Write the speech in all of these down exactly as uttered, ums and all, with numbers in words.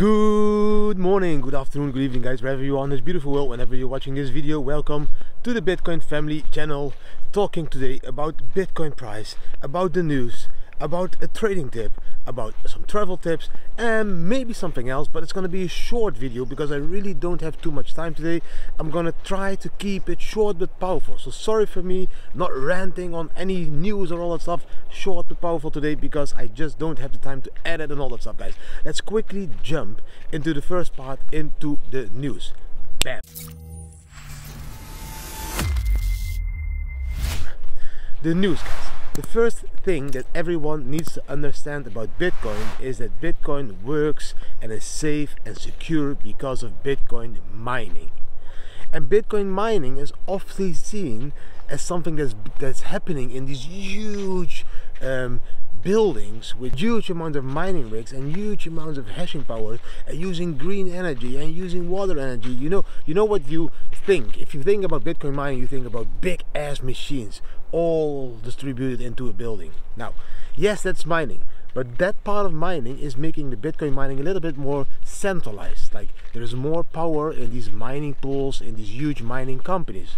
Good morning, good afternoon, good evening, guys, wherever you are in this beautiful world. Whenever you're watching this video, welcome to the Bitcoin family channel. Talking today about Bitcoin price, about the news, about a trading tip, about some travel tips, and maybe something else. But it's going to be a short video because I really don't have too much time today. I'm going to try to keep it short but powerful, so sorry for me not ranting on any news or all that stuff. Short but powerful today because I just don't have the time to edit and all that stuff, guys. Let's quickly jump into the first part, into the news. Bam. The news, guys. The first thing that everyone needs to understand about Bitcoin is that Bitcoin works and is safe and secure because of Bitcoin mining. And Bitcoin mining is often seen as something that's that's happening in these huge um, buildings with huge amounts of mining rigs and huge amounts of hashing power, and using green energy and using water energy. You know, you know what you think. If you think about Bitcoin mining, you think about big ass machines, all distributed into a building. Now, yes, that's mining, but that part of mining is making the Bitcoin mining a little bit more centralized. Like, there is more power in these mining pools, in these huge mining companies.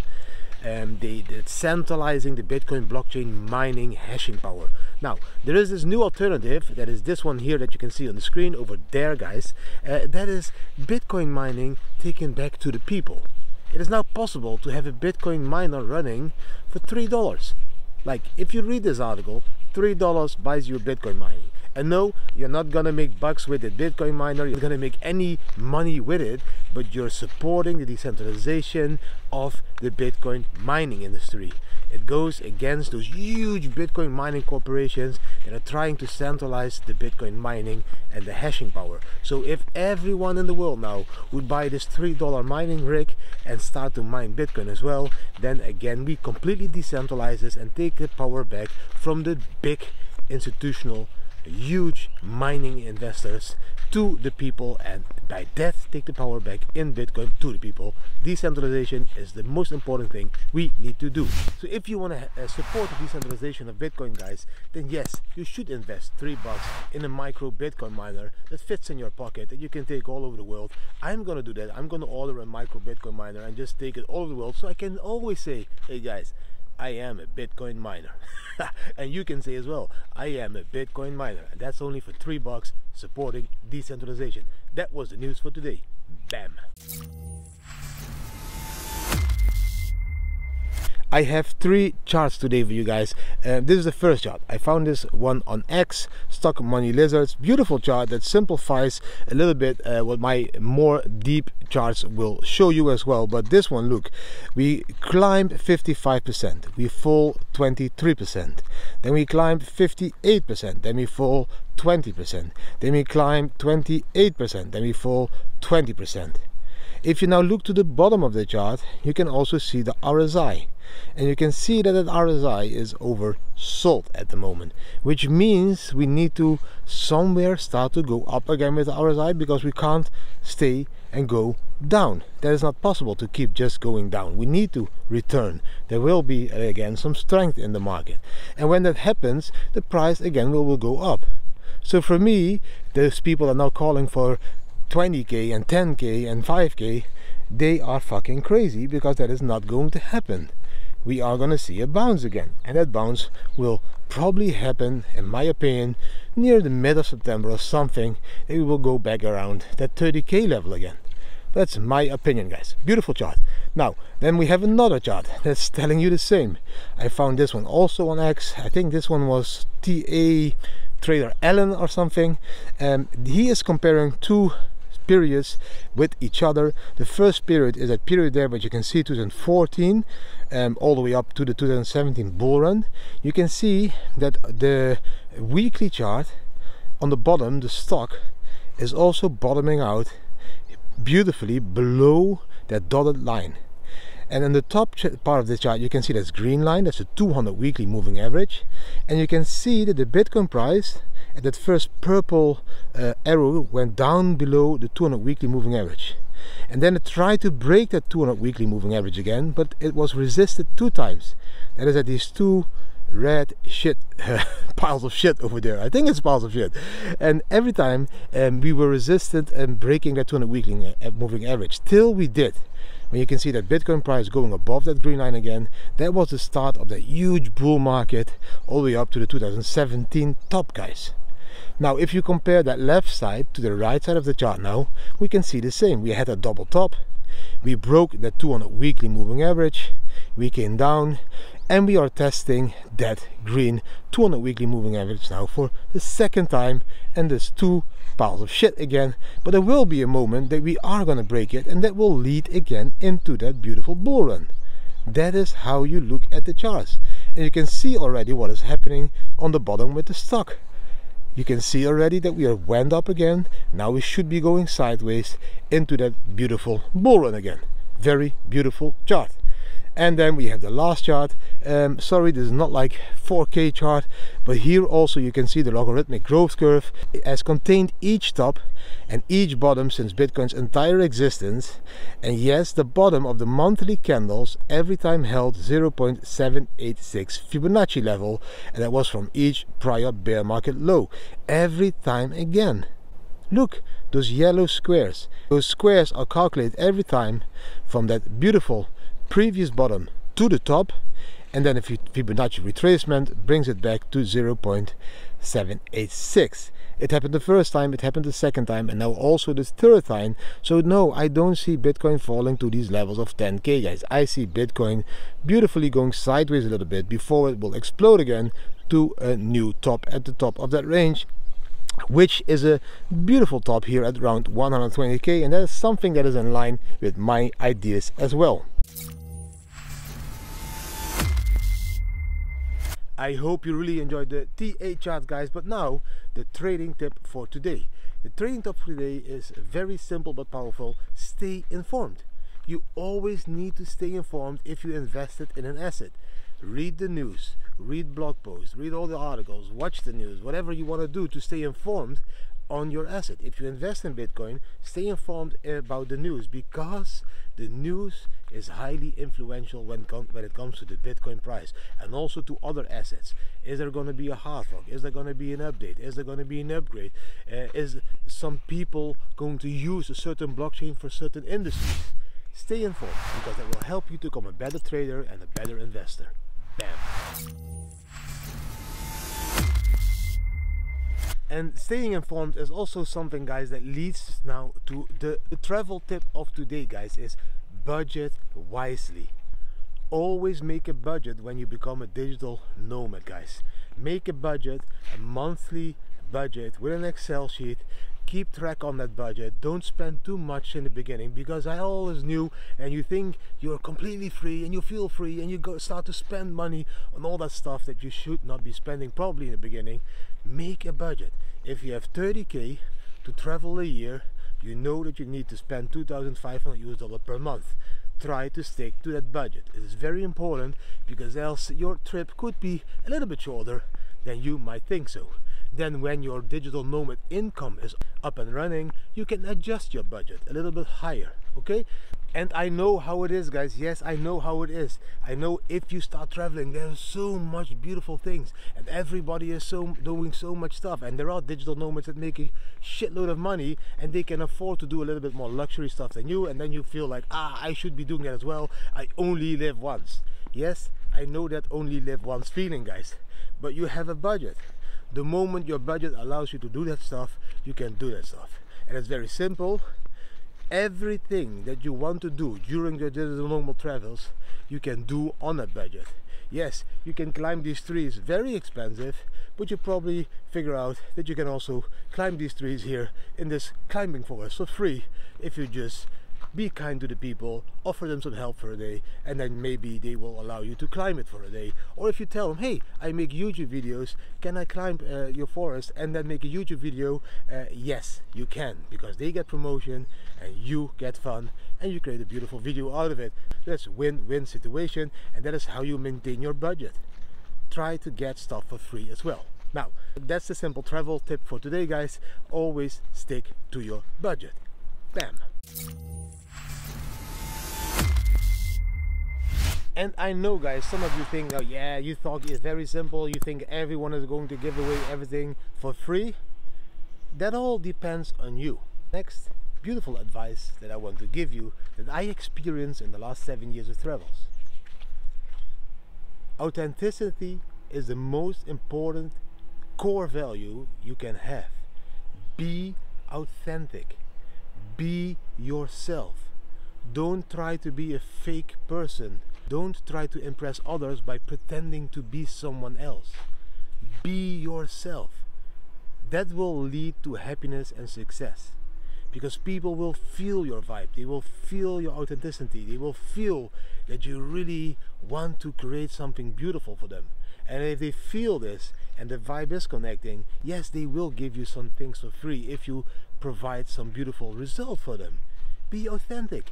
Um, they, they're centralizing the Bitcoin blockchain mining hashing power. Now, there is this new alternative, that is this one here that you can see on the screen over there, guys. Uh, that is Bitcoin mining taken back to the people. It is now possible to have a Bitcoin miner running for three dollars. Like, if you read this article, three dollars buys you a Bitcoin mining. And no, you're not gonna make bucks with the Bitcoin miner, you're not gonna make any money with it, but you're supporting the decentralization of the Bitcoin mining industry. It goes against those huge Bitcoin mining corporations that are trying to centralize the Bitcoin mining and the hashing power. So if everyone in the world now would buy this three dollar mining rig and start to mine Bitcoin as well, then again we completely decentralize this and take the power back from the big institutional huge mining investors to the people, and by that take the power back in Bitcoin to the people. Decentralization is the most important thing we need to do. So if you want to uh, support the decentralization of Bitcoin, guys, then yes, you should invest three bucks in a micro Bitcoin miner that fits in your pocket that you can take all over the world. I'm gonna do that. I'm gonna order a micro Bitcoin miner and just take it all over the world, so I can always say, hey guys, I am a Bitcoin miner. And you can say as well, I am a Bitcoin miner. And that's only for three bucks, supporting decentralization. That was the news for today. Bam. I have three charts today for you guys. Uh, this is the first chart. I found this one on X, Stock Money Lizards. Beautiful chart that simplifies a little bit uh, what my more deep charts will show you as well. But this one, look, we climbed fifty-five percent, we fall twenty-three percent, then we climbed fifty-eight percent, then we fall twenty percent, then we climb twenty-eight percent, then we fall twenty percent. If you now look to the bottom of the chart, you can also see the R S I, and you can see that that R S I is oversold at the moment, which means we need to somewhere start to go up again with the R S I, because we can't stay and go down. That is not possible to keep just going down. We need to return. There will be again some strength in the market, and when that happens, the price again will, will go up. So for me, those people are now calling for twenty K and ten K and five K, they are fucking crazy, because that is not going to happen. We are gonna see a bounce again, and that bounce will probably happen, in my opinion, near the mid of September or something. It will go back around that thirty K level again. That's my opinion, guys. Beautiful chart. Now, then we have another chart that's telling you the same. I found this one also on X. I think this one was T A Trader Allen or something. Um, he is comparing two periods with each other. The first period is that period there, but you can see two thousand fourteen um, all the way up to the two thousand seventeen bull run. You can see that the weekly chart on the bottom, the stock is also bottoming out beautifully below that dotted line. And in the top part of the chart, you can see this green line, that's a two hundred weekly moving average. And you can see that the Bitcoin price at that first purple uh, arrow went down below the two hundred weekly moving average. And then it tried to break that two hundred weekly moving average again, but it was resisted two times. That is at these two red shit piles of shit over there. I think it's piles of shit, and every time um, we were resistant and breaking that two hundred weekly moving average till we did. When you can see that Bitcoin price going above that green line again, that was the start of that huge bull market all the way up to the two thousand seventeen top, guys. Now if you compare that left side to the right side of the chart now, we can see the same. We had a double top, we broke that two hundred weekly moving average, we came down, and we are testing that green two hundred weekly moving average now for the second time, and there's two piles of shit again. But there will be a moment that we are going to break it, and that will lead again into that beautiful bull run. That is how you look at the charts, and you can see already what is happening on the bottom with the stock. You can see already that we are went up again. Now we should be going sideways into that beautiful bull run again. Very beautiful chart. And then we have the last chart. Um, sorry, this is not like four K chart, but here also you can see the logarithmic growth curve. It has contained each top and each bottom since Bitcoin's entire existence. And yes, the bottom of the monthly candles every time held zero point seven eight six Fibonacci level, and that was from each prior bear market low. Every time again. Look, those yellow squares. Those squares are calculated every time from that beautiful previous bottom to the top, and then a Fibonacci retracement brings it back to zero point seven eight six. It happened the first time, it happened the second time, and now also the third time. So no, I don't see Bitcoin falling to these levels of ten K, guys. I see Bitcoin beautifully going sideways a little bit before it will explode again to a new top at the top of that range, which is a beautiful top here at around one hundred twenty K, and that is something that is in line with my ideas as well. I hope you really enjoyed the T A chart, guys, but now the trading tip for today. The trading tip for today is very simple but powerful. Stay informed. You always need to stay informed if you invested in an asset. Read the news, read blog posts, read all the articles, watch the news, whatever you want to do to stay informed on your asset. If you invest in Bitcoin, stay informed about the news, because the news is highly influential when, com when it comes to the Bitcoin price and also to other assets. Is there going to be a hard fork? Is there going to be an update? Is there going to be an upgrade? Uh, is some people going to use a certain blockchain for certain industries? Stay informed, because that will help you to become a better trader and a better investor. Bam! And staying informed is also something, guys, that leads now to the, the travel tip of today, guys, is budget wisely. Always make a budget when you become a digital nomad, guys. Make a budget, a monthly budget with an Excel sheet. Keep track on that budget. Don't spend too much in the beginning, because I always knew, and you think you're completely free and you feel free and you go start to spend money on all that stuff that you should not be spending probably in the beginning. Make a budget. If you have thirty K to travel a year, you know that you need to spend two thousand five hundred U S dollars per month. Try to stick to that budget. It is very important, because else your trip could be a little bit shorter than you might think so. Then when your digital nomad income is up and running, you can adjust your budget a little bit higher, okay? And I know how it is, guys. Yes, I know how it is. I know if you start traveling, there's so much beautiful things, and everybody is so doing so much stuff, and there are digital nomads that make a shitload of money, and they can afford to do a little bit more luxury stuff than you, and then you feel like, ah, I should be doing that as well. I only live once. Yes, I know that only live once feeling, guys, but you have a budget. The moment your budget allows you to do that stuff, you can do that stuff. And it's very simple. Everything that you want to do during your digital normal travels, you can do on a budget. Yes, you can climb these trees, very expensive, but you probably figure out that you can also climb these trees here in this climbing forest for free if you just be kind to the people, offer them some help for a day, and then maybe they will allow you to climb it for a day. Or if you tell them, hey, I make YouTube videos, can I climb uh, your forest and then make a YouTube video? Uh, yes, you can, because they get promotion and you get fun, and you create a beautiful video out of it. That's a win-win situation, and that is how you maintain your budget. Try to get stuff for free as well. Now, that's the simple travel tip for today, guys. Always stick to your budget. Bam! And I know, guys, some of you think, oh yeah, you thought it's very simple, you think everyone is going to give away everything for free. That all depends on you. Next beautiful advice that I want to give you, that I experienced in the last seven years of travels: authenticity is the most important core value you can have. Be authentic, be yourself. Don't try to be a fake person. Don't try to impress others by pretending to be someone else. Be yourself. That will lead to happiness and success, because people will feel your vibe, they will feel your authenticity, they will feel that you really want to create something beautiful for them. And if they feel this and the vibe is connecting, yes, they will give you some things for free if you provide some beautiful result for them. Be authentic,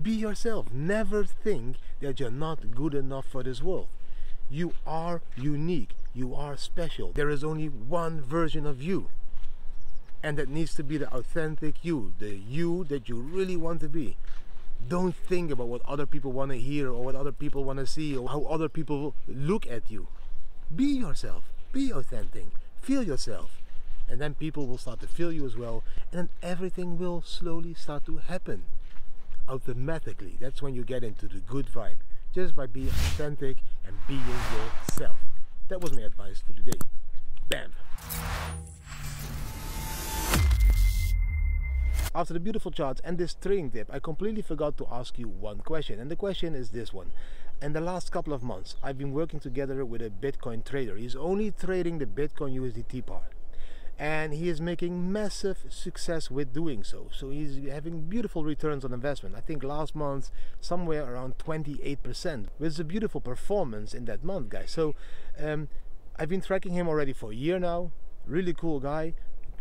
be yourself. Never think that you're not good enough for this world. You are unique, you are special. There is only one version of you, and that needs to be the authentic you, the you that you really want to be. Don't think about what other people want to hear or what other people want to see or how other people look at you. Be yourself, be authentic, feel yourself, and then people will start to feel you as well, and then everything will slowly start to happen automatically. That's when you get into the good vibe, just by being authentic and being yourself. That was my advice for today. Bam! After the beautiful charts and this trading tip, I completely forgot to ask you one question, and the question is this one. In the last couple of months, I've been working together with a Bitcoin trader. He's only trading the Bitcoin U S D T part, and he is making massive success with doing so. So he's having beautiful returns on investment. I think last month somewhere around twenty-eight percent, which is a beautiful performance in that month, guys. So um, I've been tracking him already for a year now. Really cool guy,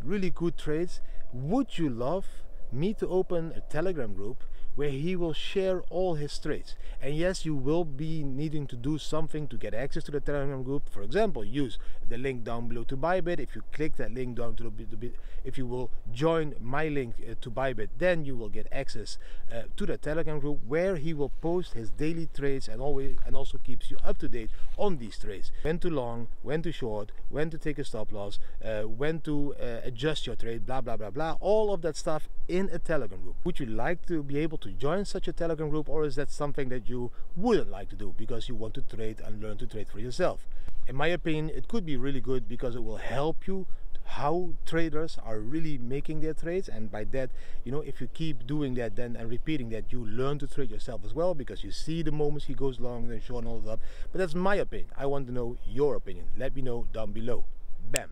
really good trades. Would you love me to open a Telegram group where he will share all his trades? And yes, you will be needing to do something to get access to the Telegram group. For example, use the link down below to Bybit. If you click that link down to the, if you will join my link to Bybit, then you will get access uh, to the Telegram group, where he will post his daily trades and always and also keeps you up to date on these trades: when to long, when to short, when to take a stop loss, uh, when to uh, adjust your trade, blah blah blah blah, all of that stuff in a Telegram group. Would you like to be able to to join such a Telegram group, or is that something that you wouldn't like to do because you want to trade and learn to trade for yourself? In my opinion, it could be really good, because it will help you how traders are really making their trades, and by that, you know, if you keep doing that then and repeating that, you learn to trade yourself as well, because you see the moments he goes long and short and all that. But that's my opinion. I want to know your opinion. Let me know down below. Bam.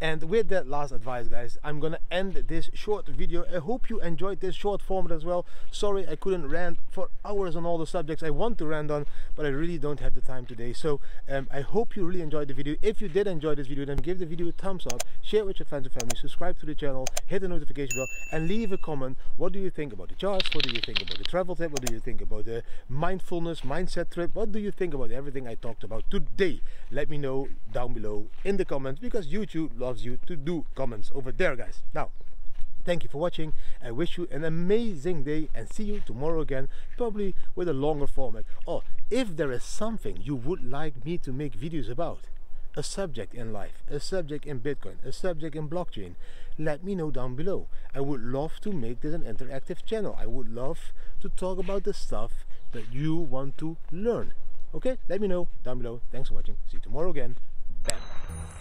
And with that last advice, guys, I'm gonna end this short video. I hope you enjoyed this short format as well. Sorry I couldn't rant for hours on all the subjects I want to rant on, but I really don't have the time today. So um, I hope you really enjoyed the video. If you did enjoy this video, then give the video a thumbs up, share with your friends and family, subscribe to the channel, hit the notification bell, and leave a comment. What do you think about the charts? What do you think about the travel tip? What do you think about the mindfulness mindset trip? What do you think about everything I talked about today? Let me know down below in the comments, because YouTube loves you to do comments over there, guys. Now, thank you for watching. I wish you an amazing day, and see you tomorrow again, probably with a longer format. Or if there is something you would like me to make videos about, a subject in life, a subject in Bitcoin, a subject in blockchain, let me know down below. I would love to make this an interactive channel. I would love to talk about the stuff that you want to learn. Okay, let me know down below. Thanks for watching. See you tomorrow again. Bam.